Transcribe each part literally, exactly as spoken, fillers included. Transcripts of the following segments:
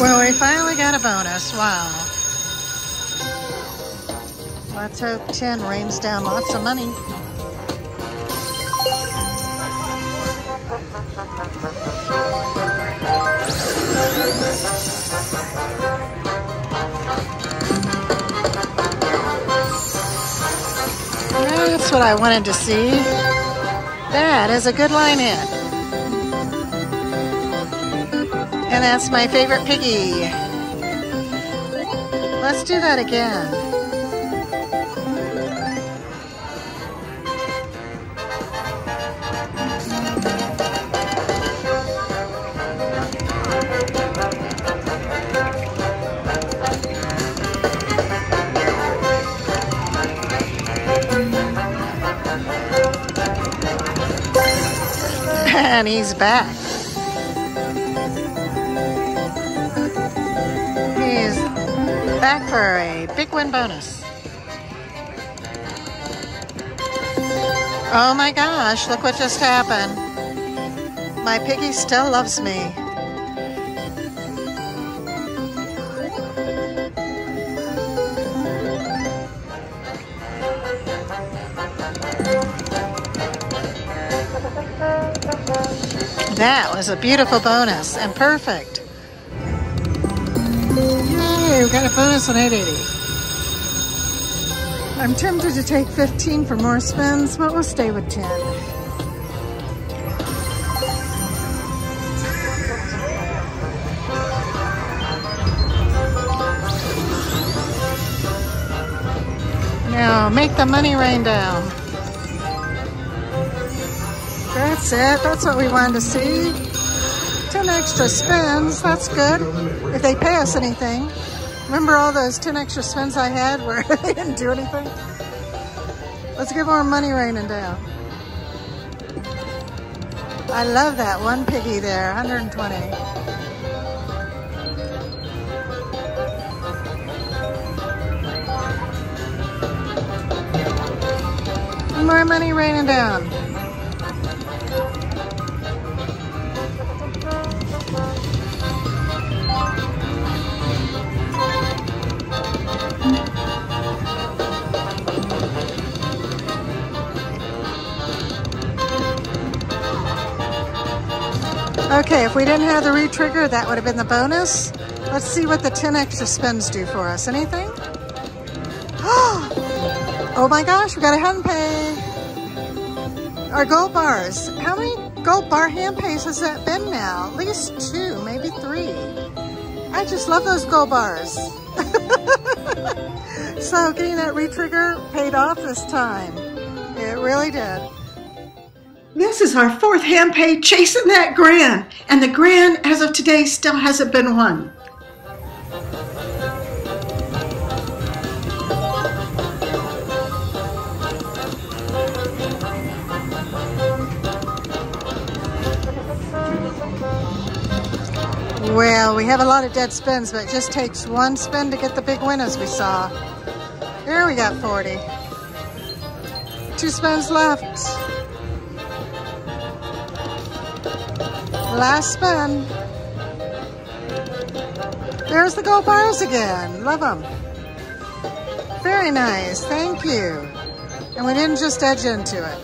Well, we finally got a bonus. Wow. Let's hope ten rains down lots of money. That's what I wanted to see. That is a good line in. And that's my favorite piggy. Let's do that again. And he's back. He's back for a big win bonus. Oh my gosh, look what just happened. My piggy still loves me. That was a beautiful bonus and perfect. Yay, we got a bonus on eight eighty. I'm tempted to take fifteen for more spins, but we'll stay with ten. Now make the money rain down. That's it. That's what we wanted to see. ten extra spins. That's good. If they pay us anything. Remember all those ten extra spins I had where they didn't do anything? Let's get more money raining down. I love that one piggy there. one hundred twenty. More money raining down. Okay, if we didn't have the re-trigger, that would have been the bonus. Let's see what the ten extra spins do for us. Anything? Oh my gosh, we got a hand pay. Our gold bars. How many gold bar hand pays has that been now? At least two, maybe three. I just love those gold bars. So getting that re-trigger paid off this time. It really did. This is our fourth hand pay chasing that grand, and the grand as of today still hasn't been won. Well, we have a lot of dead spins, but it just takes one spin to get the big win, as we saw. Here we got forty. Two spins left. Last spin. There's the gold bars again. Love them. Very nice. Thank you. And we didn't just edge into it.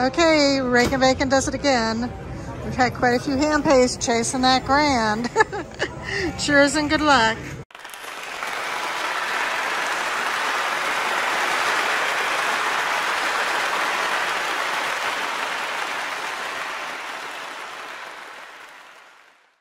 Okay, Rakin Bacon does it again. We've had quite a few hand pays chasing that grand. Cheers and good luck.